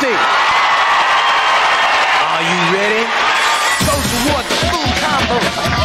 Dynasty. Are you ready? Go toward the food combo.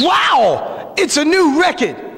Wow! It's a new record!